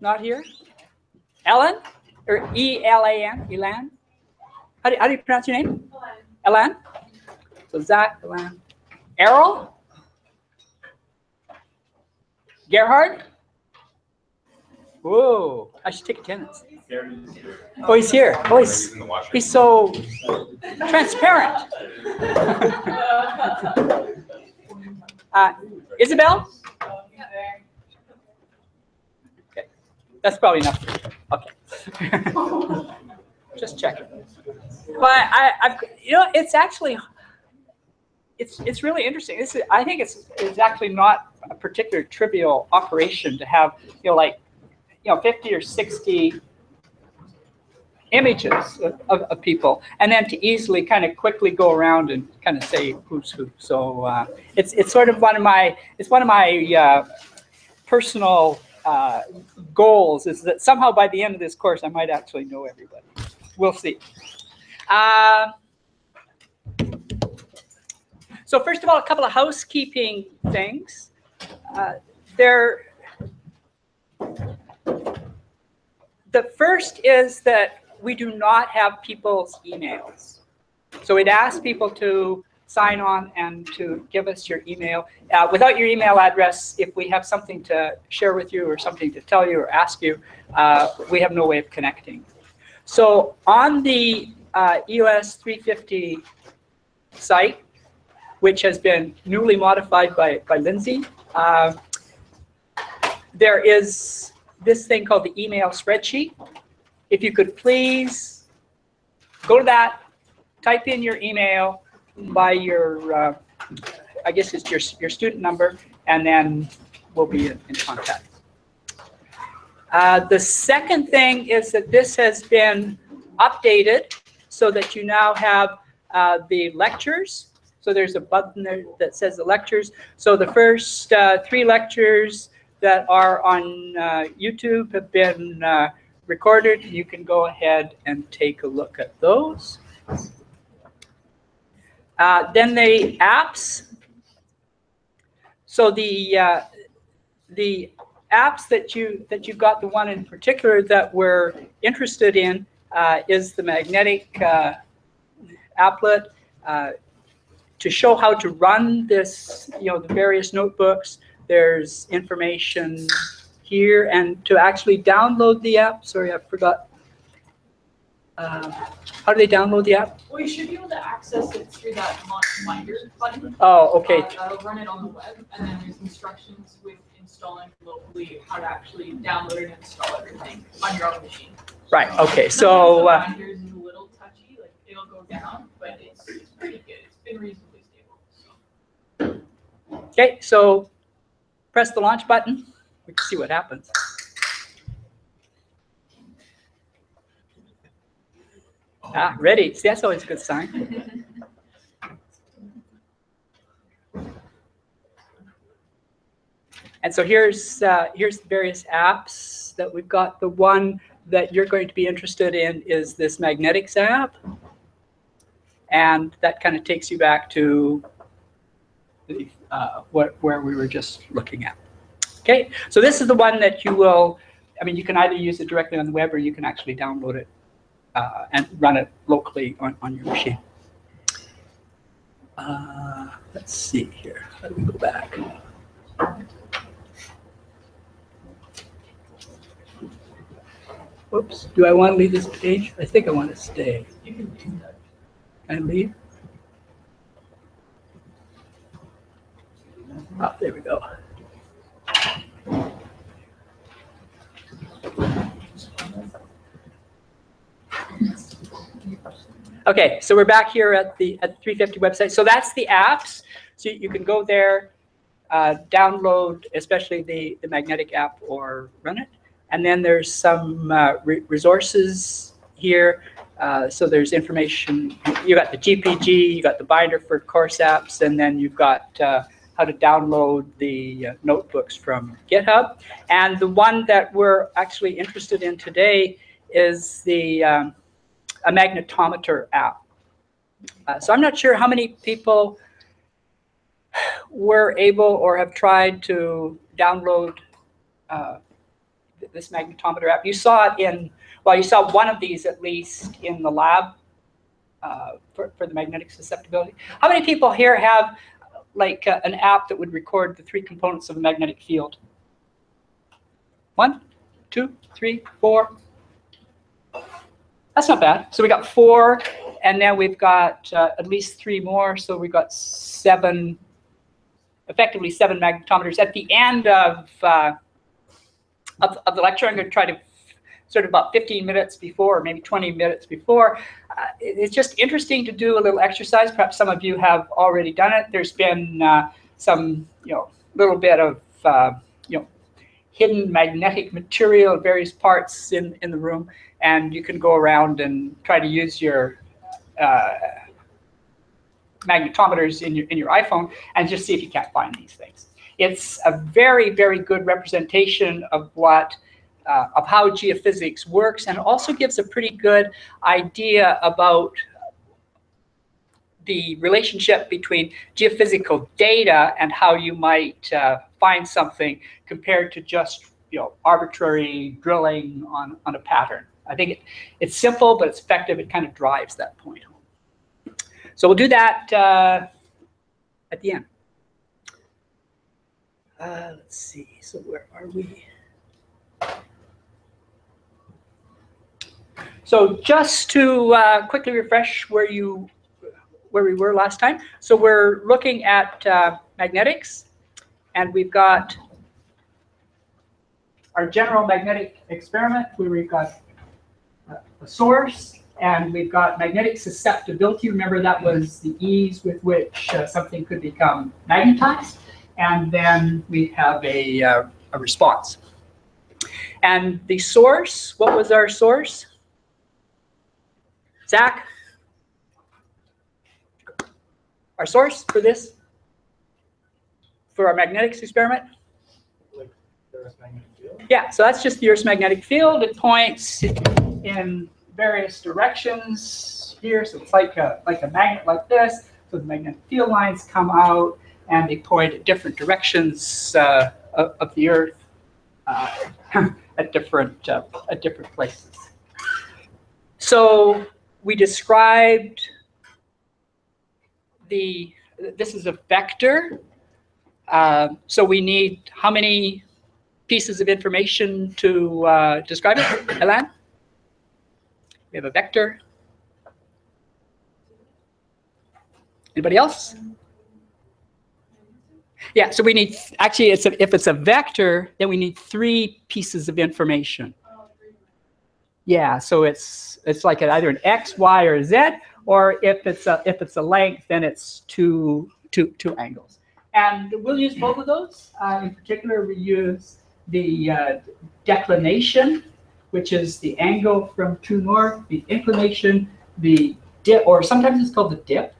not here. Elan, or E-L-A-N, Elan. How do you pronounce your name? Elan. So Zach, Elan. Errol. Gerhard. Whoa, I should take attendance. Oh, he's here. Oh, he's so transparent. Isabel? Okay. That's probably enough. Okay. Just check it. But it's actually, it's really interesting. This is, I think it's actually not a particular trivial operation to have, like 50 or 60 images of people, and then to easily kind of quickly go around and kind of say who's who. So it's sort of one of my personal goals is that somehow by the end of this course I might actually know everybody. We'll see. So first of all, a couple of housekeeping things. The first is that we do not have people's emails. So we'd ask people to sign on and to give us your email. Without your email address, if we have something to share with you or something to tell you or ask you, we have no way of connecting. So on the EOS 350 site, which has been newly modified by Lindsay, there is this thing called the email spreadsheet. If you could please go to that, type in your email by your, I guess it's your student number, and then we'll be in contact. The second thing is that this has been updated so that you now have the lectures. So there's a button there that says the lectures. So the first 3 lectures that are on YouTube have been recorded. You can go ahead and take a look at those. Then the apps. So the apps that you got, the one in particular that we're interested in is the magnetic applet to show how to run this. The various notebooks. There's information here, and to actually download the app. Sorry, I forgot. How do they download the app? Well, you should be able to access it through that Minder button. Oh, okay. That'll run it on the web, and then there's instructions with installing locally how to actually download and install everything on your own machine. Right. Okay. So Minder's a little touchy. Like it'll go down, but it's pretty good. It's been reasonably stable. So. Okay. So. Press the launch button. We can see what happens. Ah, ready. See, that's always a good sign. And so here's the various apps that we've got. The one that you're going to be interested in is this magnetics app. And that kind of takes you back to where we were just looking at. Okay, so this is the one that you will, you can either use it directly on the web or you can actually download it and run it locally on your machine. Let's see here, let me go back. Whoops, do I want to leave this page? I think I want to stay. You can leave that. Can I leave? Oh, there we go. Okay, so we're back here at the 350 website. So that's the apps. So you can go there, download, especially the magnetic app, or run it. And then there's some resources here. So there's information. You got the GPG, you got the binder for course apps, and then you've got how to download the notebooks from GitHub. And the one that we're actually interested in today is the a magnetometer app. So I'm not sure how many people were able or have tried to download this magnetometer app. You saw it in, well, you saw one of these at least in the lab for the magnetic susceptibility. How many people here have like an app that would record the three components of a magnetic field? 1, 2, 3, 4. That's not bad. So we got 4, and then we've got at least 3 more. So we've got 7, effectively 7 magnetometers. At the end of the lecture, I'm going to try to sort of about 15 minutes before, or maybe 20 minutes before. It's just interesting to do a little exercise. Perhaps some of you have already done it. There's been some, little bit of, hidden magnetic material in various parts in the room, and you can go around and try to use your magnetometers in your iPhone and just see if you can't find these things. It's a very, very good representation of what of how geophysics works, and also gives a pretty good idea about the relationship between geophysical data and how you might find something compared to just arbitrary drilling on a pattern. I think it's simple, but it's effective. It kind of drives that point home. So we'll do that at the end. Let's see. So where are we? So just to quickly refresh where we were last time. So we're looking at magnetics, and we've got our general magnetic experiment where we've got a source, and we've got magnetic susceptibility. Remember, that was the ease with which something could become magnetized. And then we have a response. And the source, what was our source? Zach, our source for this, for our magnetics experiment? Like the Earth's magnetic field? Yeah, so that's just the Earth's magnetic field. It points in various directions here, so it's like a magnet like this. So the magnetic field lines come out, and they point at different directions of the Earth at different places. So we described this is a vector. So we need how many pieces of information to describe it, Elan? We have a vector. Anybody else? Yeah, so we need, actually, if it's a vector, then we need 3 pieces of information. Yeah, so it's like either an X, Y, or Z, or if it's a length, then it's two angles. And we'll use both of those. In particular, we use the declination, which is the angle from true north, the inclination, the dip, or sometimes it's called the dip,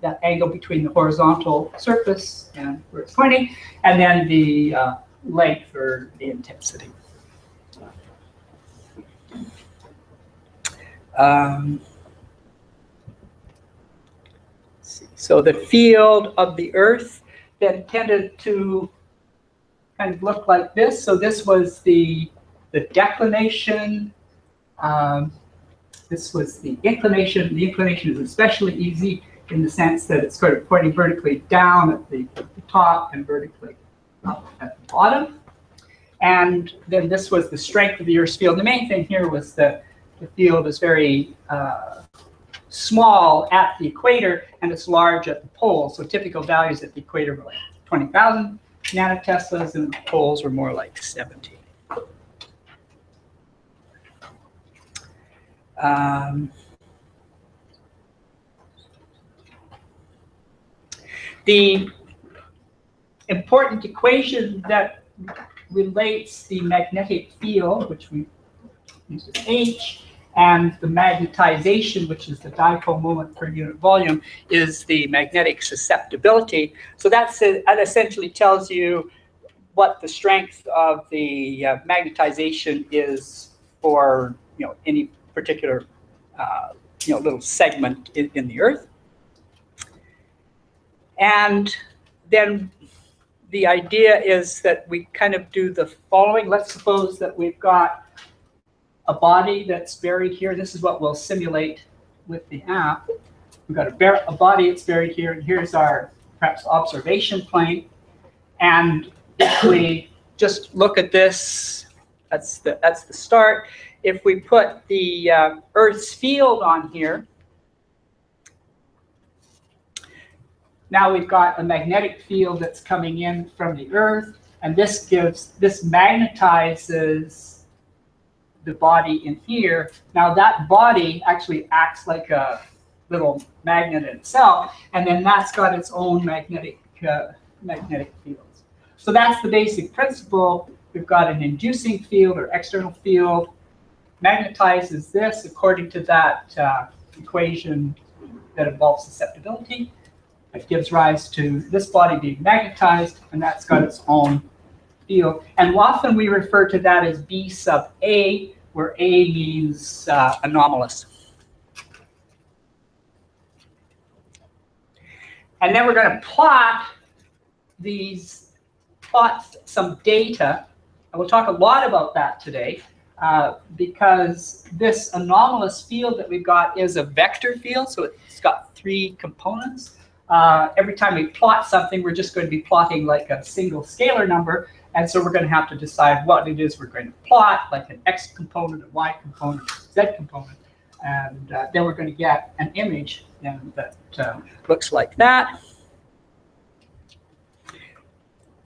that angle between the horizontal surface and where it's pointing, and then the length or the intensity. So the field of the Earth then tended to kind of look like this. So this was the declination. This was the inclination. The inclination is especially easy in the sense that it's sort of pointing vertically down at the top and vertically up at the bottom. And then this was the strength of the Earth's field. The main thing here was the field is very small at the equator, and it's large at the pole. So typical values at the equator were like 20,000 nanoteslas, and the poles were more like 70. The important equation that relates the magnetic field, which we use as H, and the magnetization, which is the dipole moment per unit volume, is the magnetic susceptibility. So that essentially tells you what the strength of the magnetization is for any particular little segment in the Earth. And then the idea is that we kind of do the following. Let's suppose that we've got a body that's buried here. This is what we'll simulate with the app. We've got a body that's buried here, and here's our perhaps observation plane. And if we just look at this, that's the start. If we put the Earth's field on here, now we've got a magnetic field that's coming in from the Earth, and this magnetizes the body in here. Now that body actually acts like a little magnet itself, and then that's got its own magnetic fields. So that's the basic principle. We've got an inducing field or external field, magnetizes this according to that equation that involves susceptibility. It gives rise to this body being magnetized, and that's got its own field. And often we refer to that as B sub A, where A means anomalous. And then we're going to plot some data, and we'll talk a lot about that today, because this anomalous field that we've got is a vector field, so it's got three components. Every time we plot something, we're just going to be plotting like a single scalar number, and so we're going to have to decide what it is we're going to plot, like an X component, a Y component, a Z component, and then we're going to get an image that looks like that.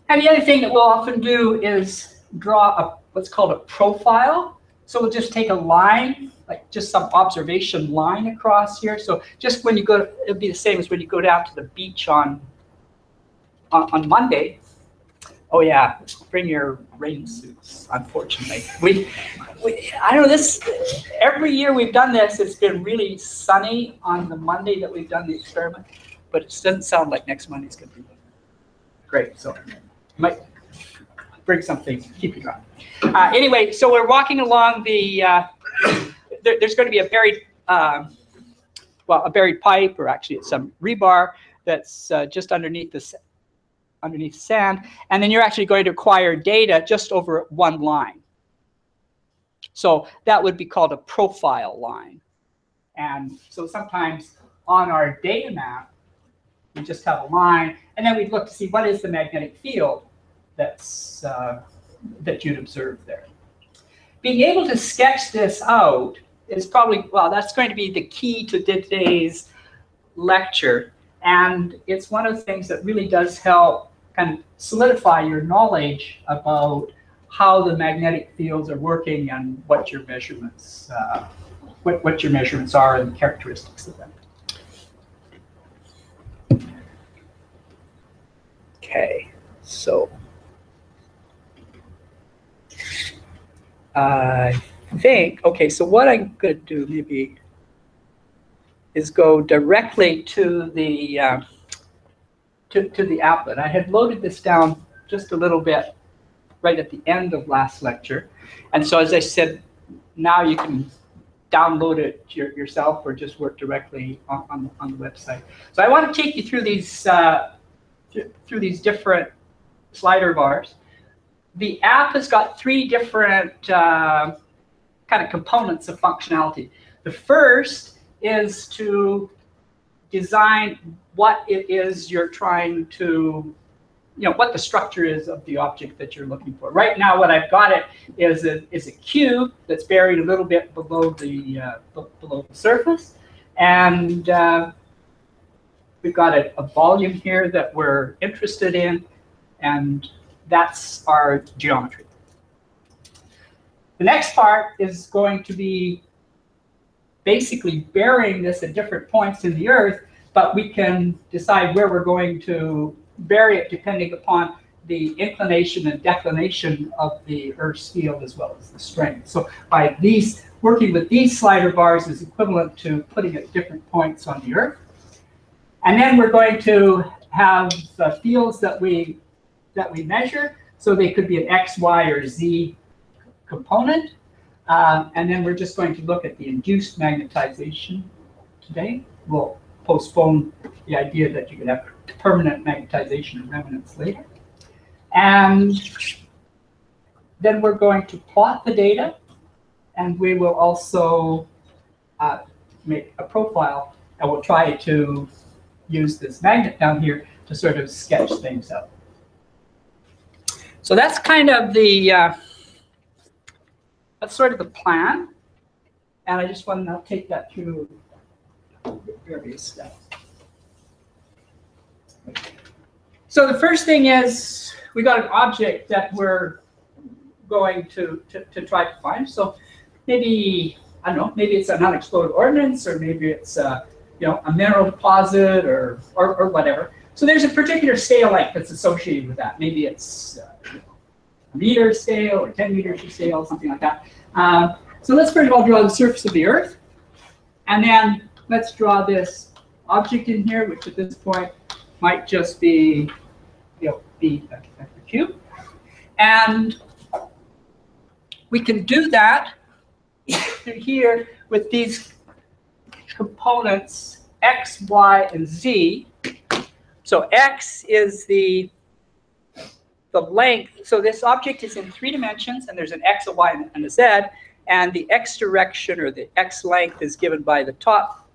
And the other thing that we'll often do is draw what's called a profile. So we'll just take a line, like just some observation line across here. So just when you go, it'll be the same as when you go down to the beach on Monday. Oh yeah, bring your rain suits. Unfortunately, I know this. Every year we've done this, it's been really sunny on the Monday that we've done the experiment, but it doesn't sound like next Monday's going to be great. So might bring something. Keep it going. Anyway, so we're walking along the. There's going to be a buried, well, a buried pipe, or actually it's some rebar that's just underneath sand, and then you're actually going to acquire data just over one line. So that would be called a profile line. And so sometimes on our data map, we just have a line, and then we'd look to see what is the magnetic field that's that you'd observe there. Being able to sketch this out is probably, well, that's going to be the key to today's lecture. And it's one of the things that really does help kind of solidify your knowledge about how the magnetic fields are working and what your measurements, what your measurements are and the characteristics of them. Okay, so. I think, okay, so what I'm going to do maybe is go directly to the applet. I had loaded this down just a little bit right at the end of last lecture. And so as I said, now you can download it yourself or just work directly on the website. So I want to take you through these, different slider bars. The app has got three different kind of components of functionality. The first is to design what it is you're trying to, you know, what the structure is of the object that you're looking for. Right now, what I've got it is a cube that's buried a little bit below the surface, and we've got a volume here that we're interested in, and that's our geometry. The next part is going to be basically burying this at different points in the Earth, but we can decide where we're going to bury it depending upon the inclination and declination of the Earth's field as well as the strength. So by these, working with these slider bars is equivalent to putting it at different points on the Earth. And then we're going to have the fields that we measure, so they could be an X, Y, or Z component. And then we're just going to look at the induced magnetization today. We'll postpone the idea that you could have permanent magnetization of remnants later. And then we're going to plot the data, and we will also make a profile, and we'll try to use this magnet down here to sort of sketch things up. So that's kind of the that's sort of the plan, and I just want to take that through various steps. So the first thing is we got an object that we're going to try to find. So maybe, I don't know, maybe it's an unexploded ordnance, or maybe it's a, you know, a mineral deposit, or whatever. So there's a particular scale length that's associated with that. Maybe it's you know, a meter scale or 10 meters of scale, something like that. So let's first of all draw the surface of the Earth, and then let's draw this object in here, which at this point might just be, you know, be a cube. And we can do that here with these components x, y, and z. So x is the length. So this object is in 3 dimensions, and there's an x, a y, and a z. And the x direction, or the x length, is given by the top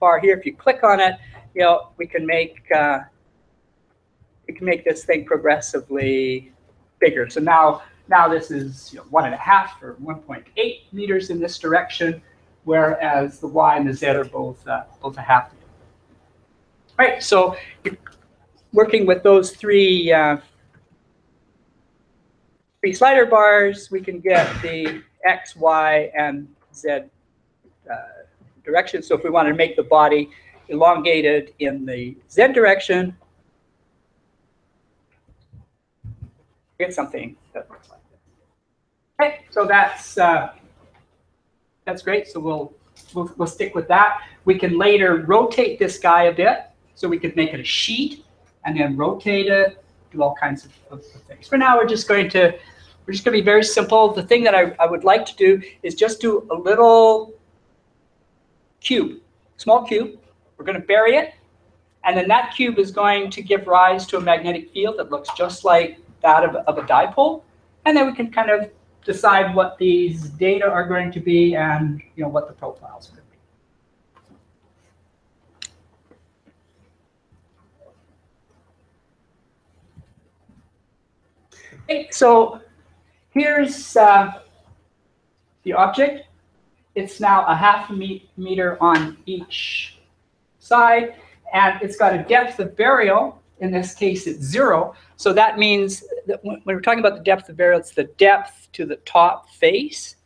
bar here. If you click on it, you know, we can make this thing progressively bigger. So now this is, you know, 1.5 or 1.8 meters in this direction, whereas the y and the z are both both 0.5 meter. All right, so you're working with those three slider bars, we can get the x, y, and z direction. So if we wanted to make the body elongated in the z direction, get something that looks like this. Okay, so that's great. So we'll stick with that. We can later rotate this guy a bit, so we could make it a sheet and then rotate it, do all kinds of things. For now, we're just going to be very simple. The thing that I would like to do is just do a little cube, small cube. We're going to bury it, and then that cube is going to give rise to a magnetic field that looks just like that of a dipole, and then we can kind of decide what these data are going to be and, you know, what the profiles are going to be. Okay, so here's the object. It's now 0.5 meter on each side, and it's got a depth of burial. In this case, it's 0. So that means that when we're talking about the depth of burial, it's the depth to the top face.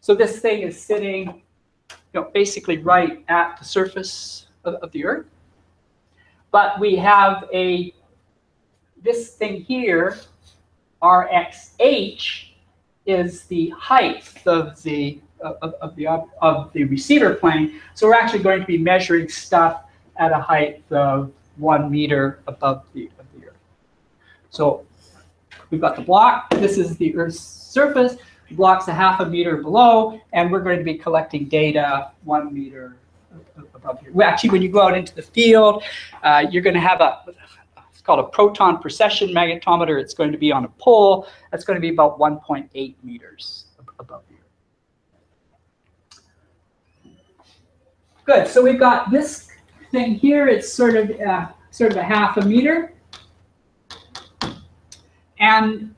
So this thing is sitting, you know, basically right at the surface of the Earth. But we have this thing here, RXH, is the height of the receiver plane. So we're actually going to be measuring stuff at a height of 1 meter above the Earth. So we've got the block. This is the Earth's surface. The block's 0.5 meter below, and we're going to be collecting data 1 meter above here. Well, actually, when you go out into the field, you're going to have it's called a proton precession magnetometer. It's going to be on a pole. That's going to be about 1.8 meters above the Earth. Good. So we've got this thing here. It's sort of 0.5 meter, and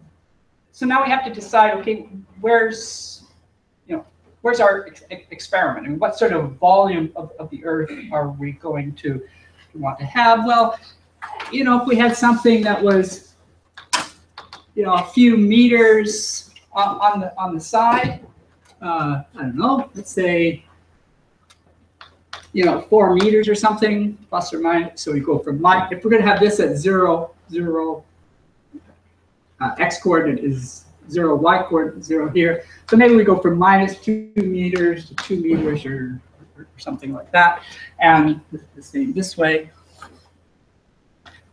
so now we have to decide, okay, where's our experiment, and what sort of volume of the Earth are we going to want to have? Well, you know, if we had something that was, you know, a few meters on the side, I don't know, let's say, you know, 4 meters or something, plus or minus. So we go from if we're going to have this at 0, 0, x coordinate is 0, y coordinate 0 here. So maybe we go from -2 meters to 2 meters or something like that. And the same this way.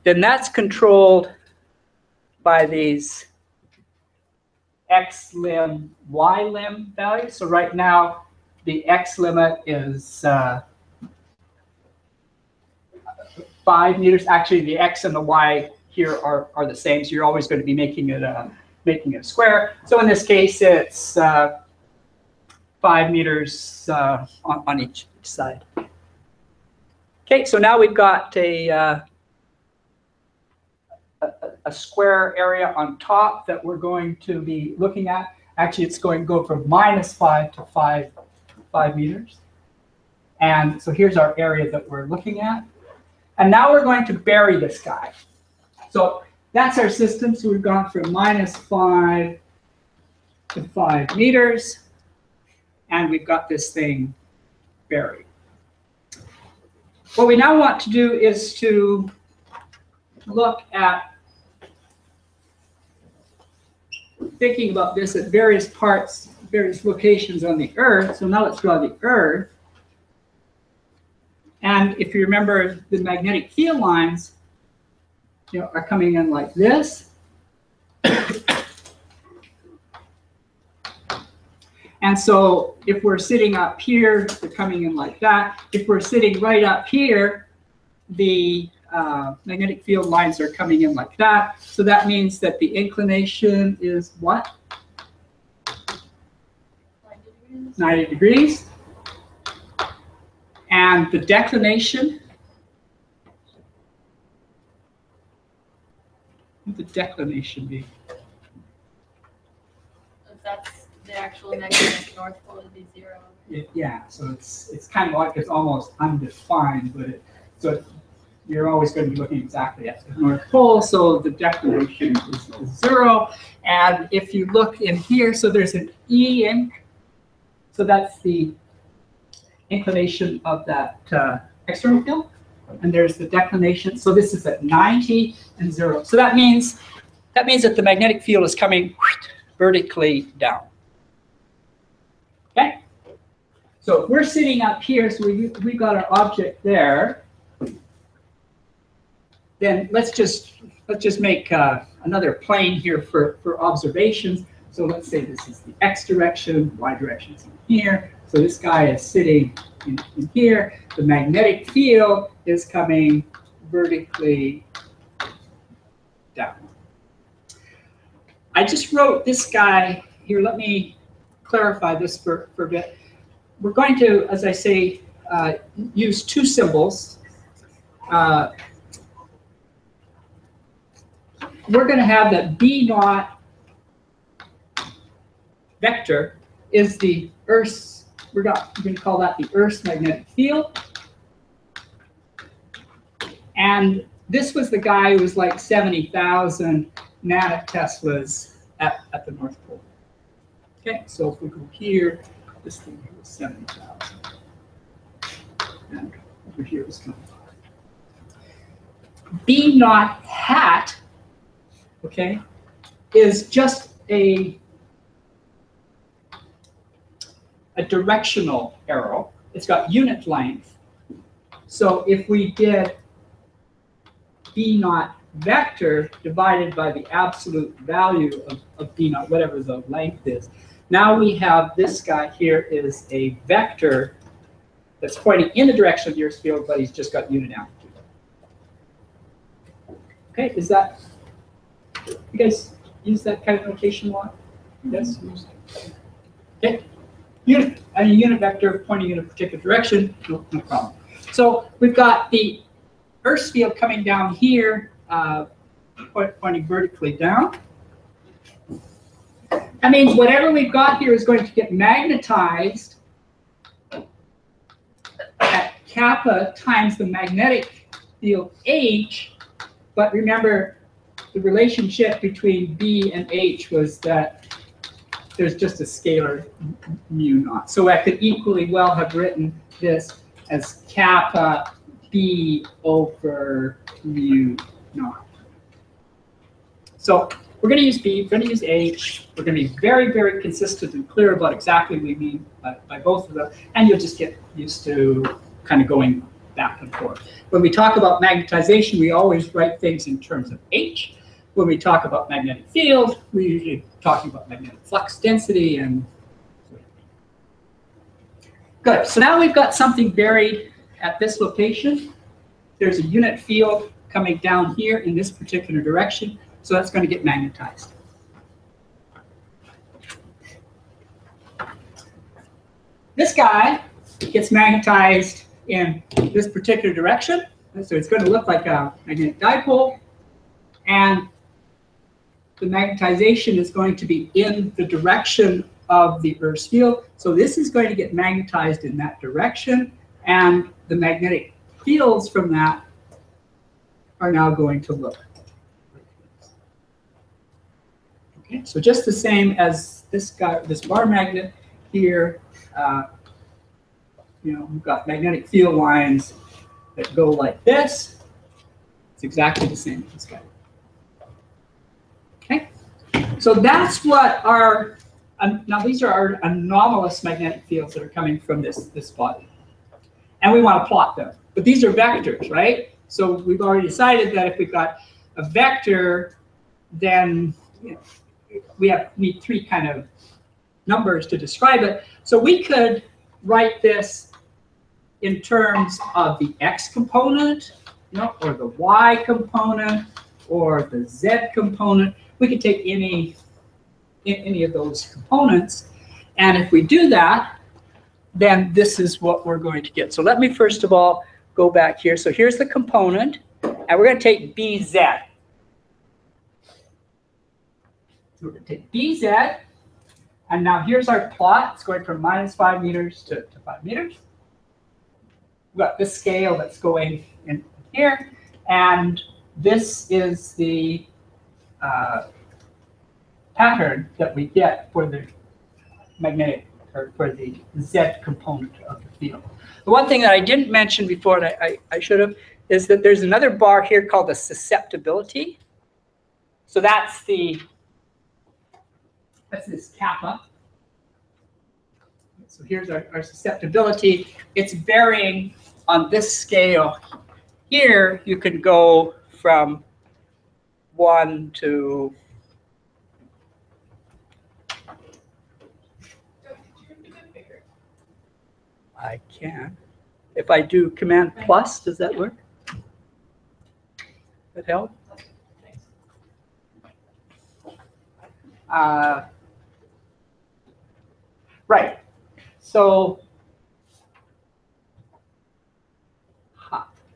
Then that's controlled by these x lim, y lim values. So right now, the x limit is 5 meters. Actually, the x and the y here are the same. So you're always going to be making it a square. So in this case, it's 5 meters on each side. Okay, so now we've got a square area on top that we're going to be looking at. Actually, it's going to go from -5 to 5 meters. And so here's our area that we're looking at. And now we're going to bury this guy. So that's our system. So we've gone from -5 to 5 meters. And we've got this thing buried. What we now want to do is to look at thinking about this at various parts, various locations on the Earth. So now let's draw the Earth. And if you remember, the magnetic field lines, you know, are coming in like this. And so if we're sitting up here, they're coming in like that. If we're sitting right up here, the magnetic field lines are coming in like that. So that means that the inclination is what? 90 degrees. 90 degrees. And the declination? What would the declination be? That's the actual magnetic north pole would be 0. Yeah, so it's kind of like it's almost undefined, but it, so you're always going to be looking exactly at the north pole. So the declination is 0. And if you look in here, so there's an E in. So that's the inclination of that external field. And there's the declination. So this is at 90 and 0. So that means that the magnetic field is coming vertically down. Okay? So if we're sitting up here, so we've got our object there, then let's just make another plane here for observations. So let's say this is the x direction, y direction is in here. So this guy is sitting in here. The magnetic field is coming vertically down. I just wrote this guy here. Let me clarify this for a bit. We're going to, as I say, use two symbols. We're going to have that B0 vector is the Earth's, we're going to call that the Earth's magnetic field. And this was the guy who was like 70,000 nanoteslas at the North Pole. Okay, so if we go here, this thing here was 70,000. And over here was 25. B0 hat, okay, is just a directional arrow. It's got unit length. So if we did B0 vector divided by the absolute value of B0, whatever the length is, now we have this guy here is a vector that's pointing in the direction of your field, but he's just got unit amplitude. Okay, is that? You guys use that kind of notation a lot? Yes? Okay. Unit, a unit vector pointing in a particular direction, no problem. So we've got the Earth's field coming down here, pointing vertically down. That means whatever we've got here is going to get magnetized at kappa times the magnetic field H. But remember, the relationship between B and H was that there's just a scalar μ0. So I could equally well have written this as kappa B over μ0. So we're going to use B, we're going to use H. We're going to be very, very consistent and clear about exactly what we mean by both of them. And you'll just get used to kind of going back and forth. When we talk about magnetization, we always write things in terms of H. When we talk about magnetic field, we're usually talking about magnetic flux density and good. So now we've got something buried at this location. There's a unit field coming down here in this particular direction. So that's going to get magnetized. This guy gets magnetized in this particular direction. So it's going to look like a magnetic dipole. And the magnetization is going to be in the direction of the Earth's field. So this is going to get magnetized in that direction. And the magnetic fields from that are now going to look. Okay, so just the same as this guy, this bar magnet here, you know, we've got magnetic field lines that go like this. It's exactly the same as this guy. Okay, so that's what our, now these are our anomalous magnetic fields that are coming from this body. And we want to plot them. But these are vectors, right? So we've already decided that if we've got a vector, then you know, we need three kind of numbers to describe it. So we could write this in terms of the x component, you know, or the y component, or the z component. We could take any of those components. And if we do that, then this is what we're going to get. So let me first of all go back here. So here's the component, and we're going to take BZ. We're going to take BZ, and now here's our plot. It's going from -5 meters to 5 meters. We've got this scale that's going in here, and this is the pattern that we get for the magnetic, or for the Z component of the field. The one thing that I didn't mention before, and I should have, is that there's another bar here called the susceptibility. So that's the, that's this kappa. So here's our susceptibility. It's varying on this scale. Here you could go from 1 to 2. I can. If I do command plus, does that work? That help? Right. So,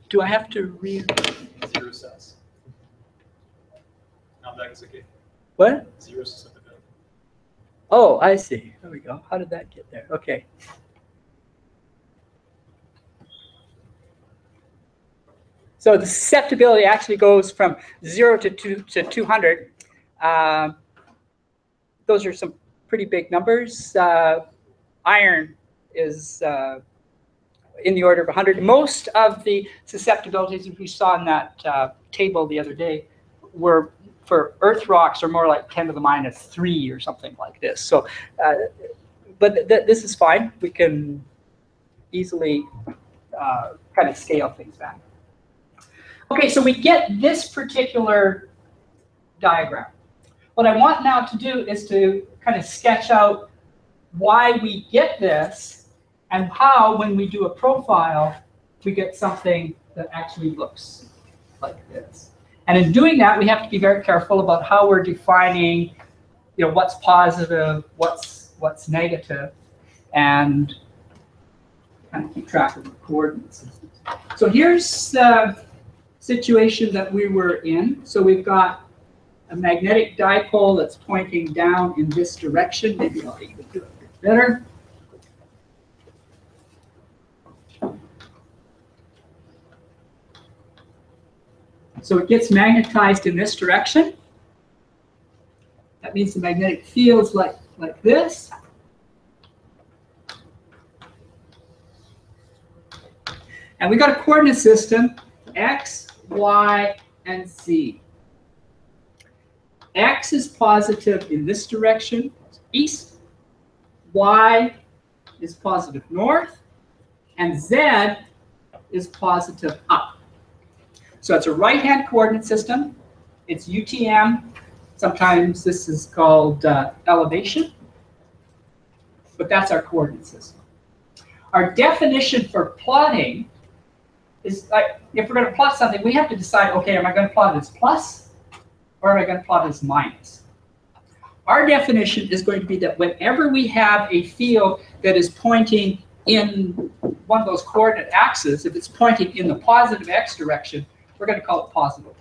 do I have to read? Zero size. No, that is okay. What? Zero susceptibility. Oh, I see. There we go. How did that get there? Okay. So the susceptibility actually goes from 0 to 200. Those are some pretty big numbers. Iron is in the order of 100. Most of the susceptibilities we saw in that table the other day were for earth rocks, or more like 10⁻³ or something like this. So, but this is fine. We can easily kind of scale things back. Okay, so we get this particular diagram. What I want now to do is to kind of sketch out why we get this, and how, when we do a profile, we get something that actually looks like this. And in doing that, we have to be very careful about how we're defining, you know, what's positive, what's negative, and kind of keep track of the coordinates. So here's the situation that we were in. So we've got a magnetic dipole that's pointing down in this direction. Maybe I'll even do it a bit better. So it gets magnetized in this direction. That means the magnetic field's like this. And we got a coordinate system, x, y, and z. X is positive in this direction, east. Y is positive north. And z is positive up. So it's a right-hand coordinate system. It's UTM. Sometimes this is called elevation. But that's our coordinate system. Our definition for plotting is like, if we're going to plot something, we have to decide, okay, am I going to plot it as plus or am I going to plot it as minus? Our definition is going to be that whenever we have a field that is pointing in one of those coordinate axes, if it's pointing in the positive x direction, we're going to call it positive.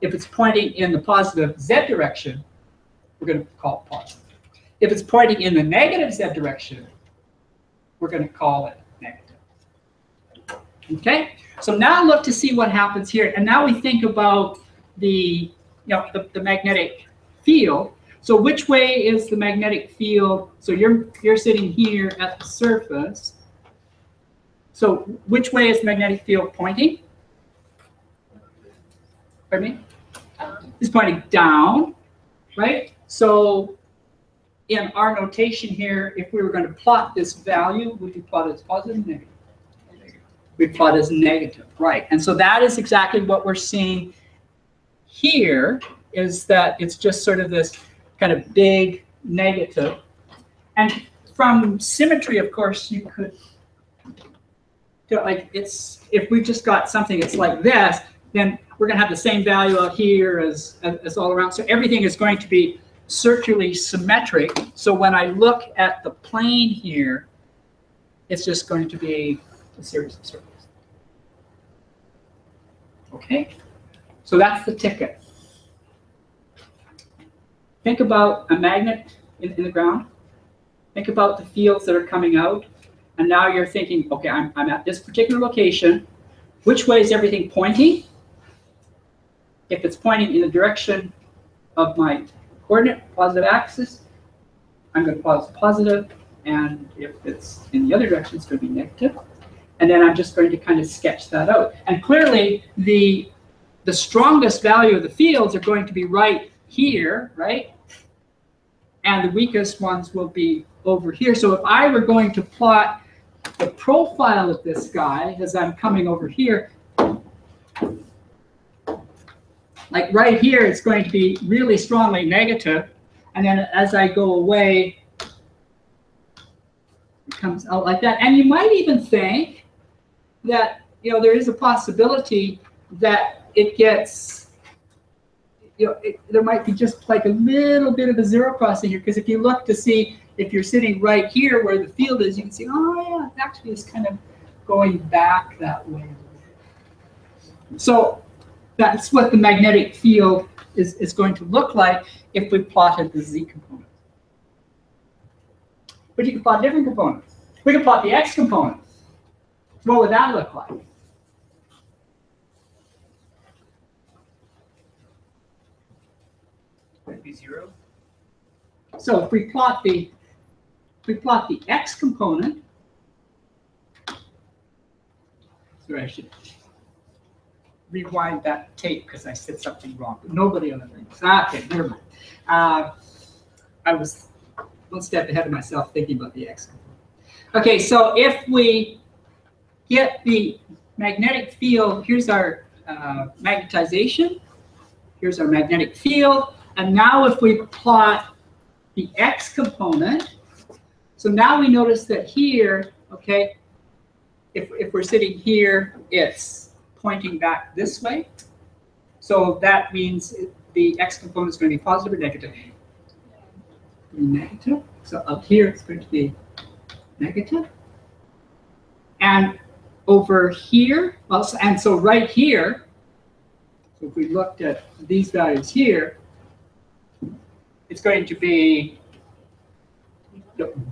If it's pointing in the positive z direction, we're going to call it positive. If it's pointing in the negative z direction, we're going to call it negative. Okay? So now look to see what happens here. And now we think about the, you know, the magnetic field. So which way is the magnetic field? So you're sitting here at the surface. So which way is the magnetic field pointing? Pardon me? It's pointing down, right? So in our notation here, if we were going to plot this value, would you plot it as positive or negative? Negative. We plot it as negative, right? And so that is exactly what we're seeing here, is that it's just sort of this kind of big negative. And from symmetry, of course, you could do it like it's, if we just got something that's like this, then we're going to have the same value out here as all around. So everything is going to be circularly symmetric. So when I look at the plane here, it's just going to be a series of circles. Okay? So that's the ticket. Think about a magnet in the ground. Think about the fields that are coming out. And now you're thinking, okay, I'm at this particular location. Which way is everything pointing? If it's pointing in the direction of my coordinate, positive axis, I'm going to plot as positive. And if it's in the other direction, it's going to be negative. And then I'm just going to kind of sketch that out. And clearly, the strongest value of the fields are going to be right here, right? And the weakest ones will be over here. So if I were going to plot the profile of this guy as I'm coming over here, like right here, it's going to be really strongly negative. And then as I go away, it comes out like that. And you might even think that, you know, there is a possibility that it gets, you know, there might be just like a little bit of a zero crossing here. Because if you look to see, if you're sitting right here where the field is, you can see, oh, yeah, it actually is kind of going back that way. So that's what the magnetic field is going to look like if we plotted the z component. But you can plot different components. We can plot the x component. What would that look like? Would it be zero? So if we plot the x component, sorry, I should rewind that tape because I said something wrong. But nobody on the thing. Okay, never mind. I was one step ahead of myself thinking about the x component. Okay, so if we get the magnetic field, here's our magnetization, here's our magnetic field, and now if we plot the x component, so now we notice that here, okay, if we're sitting here, it's pointing back this way. So that means the x component is going to be positive or negative? Negative. So up here, it's going to be negative. And over here, also, and so right here, so if we looked at these values here, it's going to be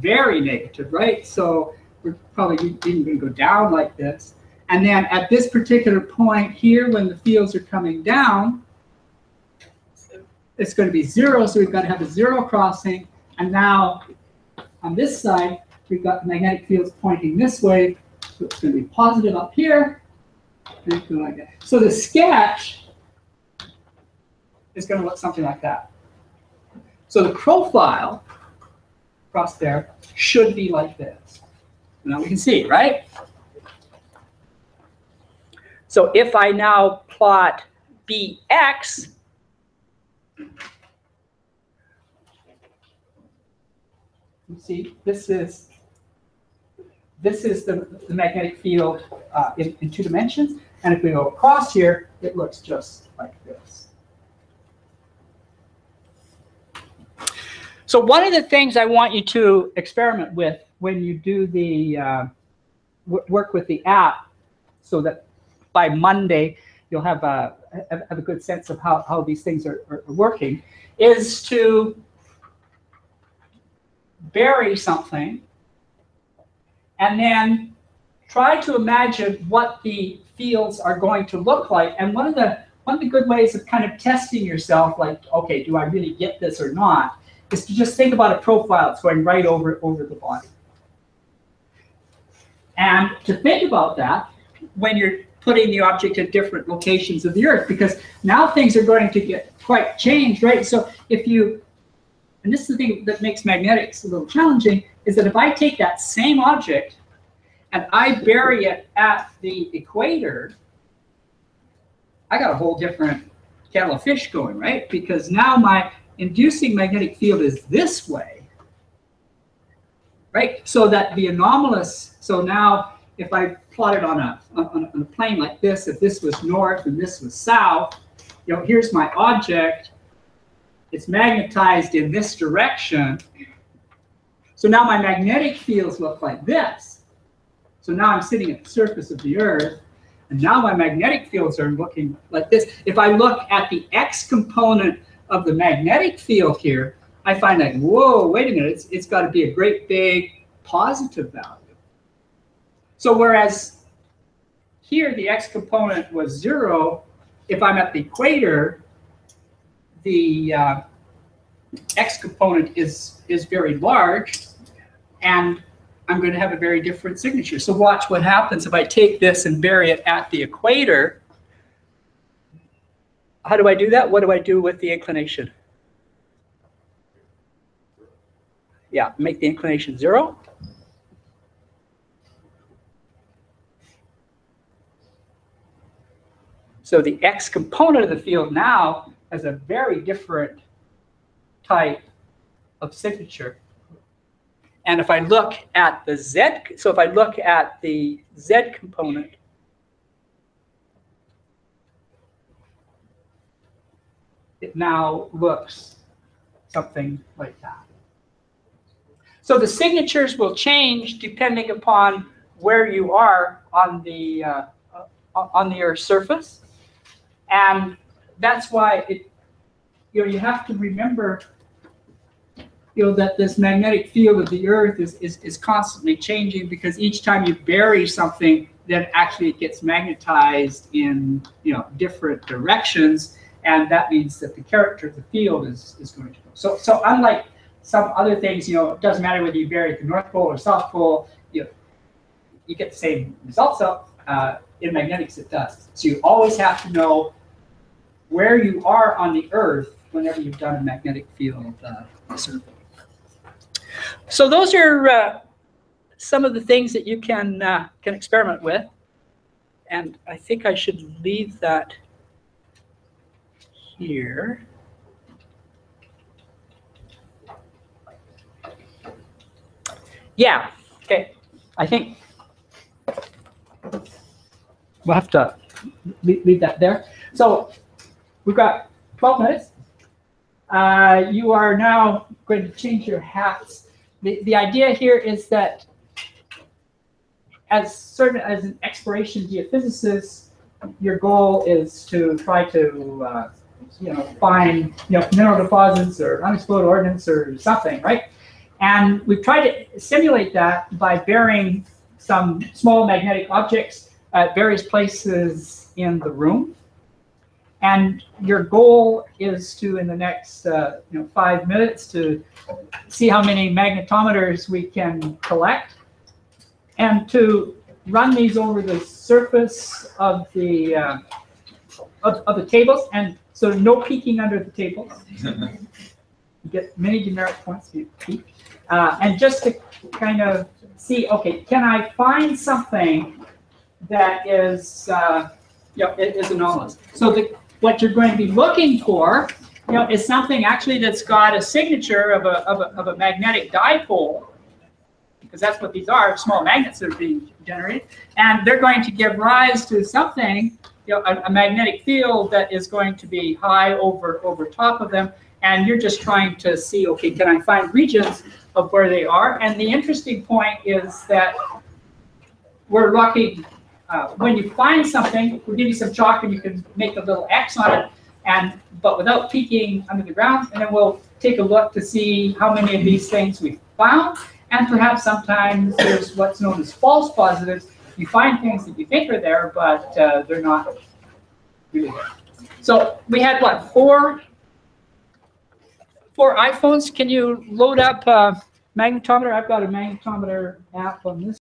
very negative, right? So we're probably even going to go down like this. And then at this particular point here, when the fields are coming down, it's going to be zero. So we've got to have a zero crossing. And now on this side, we've got magnetic fields pointing this way. So it's going to be positive up here. And it's going like that. So the sketch is going to look something like that. So the profile across there should be like this. Now we can see, right? So if I now plot bx, you see, this is this is the magnetic field in 2 dimensions. And if we go across here, it looks just like this. So one of the things I want you to experiment with when you do the work with the app, so that by Monday you'll have a good sense of how these things are working, is to bury something and then try to imagine what the fields are going to look like. And one of the good ways of kind of testing yourself, like, okay, do I really get this or not, is to just think about a profile that's going right over the body. And to think about that when you're putting the object at different locations of the Earth, because now things are going to get quite changed, right? So if you, and this is the thing that makes magnetics a little challenging, is that if I take that same object and I bury it at the equator, I got a whole different kettle of fish going, right? Because now my inducing magnetic field is this way, right? So that the anomalous, so now if I plotted on a plane like this, if this was north and this was south, you know, here's my object. It's magnetized in this direction. So now my magnetic fields look like this. So now I'm sitting at the surface of the Earth, and now my magnetic fields are looking like this. If I look at the X component of the magnetic field here, I find that, whoa, wait a minute, it's got to be a great big positive value. So whereas here the X component was 0, if I'm at the equator, the X component is very large, and I'm going to have a very different signature. So watch what happens if I take this and bury it at the equator. How do I do that? What do I do with the inclination? Yeah, make the inclination 0. So the X component of the field now has a very different type of signature. And if I look at the Z, so if I look at the Z component, it now looks something like that. So the signatures will change depending upon where you are on the Earth's surface, and that's why it, you know, you have to remember, you know, that this magnetic field of the Earth is constantly changing, because each time you bury something, then actually it gets magnetized in, you know, different directions, and that means that the character of the field is going to go. So unlike some other things, you know, it doesn't matter whether you bury at the North Pole or South Pole, you know, you get the same results out. In magnetics it does. So you always have to know where you are on the Earth whenever you've done a magnetic field survey. So those are some of the things that you can experiment with, and I think I should leave that here. Yeah. Okay. I think we'll have to leave that there. So we've got 12 minutes. You are now going to change your hats. The idea here is that as an exploration geophysicist, your goal is to try to you know, find, you know, mineral deposits or unexploded ordnance or something, right? And we've tried to simulate that by burying some small magnetic objects at various places in the room. And your goal is to, in the next 5 minutes, to see how many magnetometers we can collect, and to run these over the surface of the tables, and so no peeking under the tables. You get many demerit points if you peek, and just to kind of see, okay, can I find something that is is anomalous? So what you're going to be looking for, you know, is something actually that's got a signature of a magnetic dipole, because that's what these are, small magnets that are being generated. And they're going to give rise to something, you know, a magnetic field that is going to be high over top of them. And you're just trying to see, okay, can I find regions of where they are? And the interesting point is that we're lucky when you find something, we'll give you some chalk and you can make a little X on it, but without peeking under the ground, and then we'll take a look to see how many of these things we found. And perhaps sometimes there's what's known as false positives. You find things that you think are there, but they're not really there. So we had, what, four iPhones? Can you load up a magnetometer? I've got a magnetometer app on this.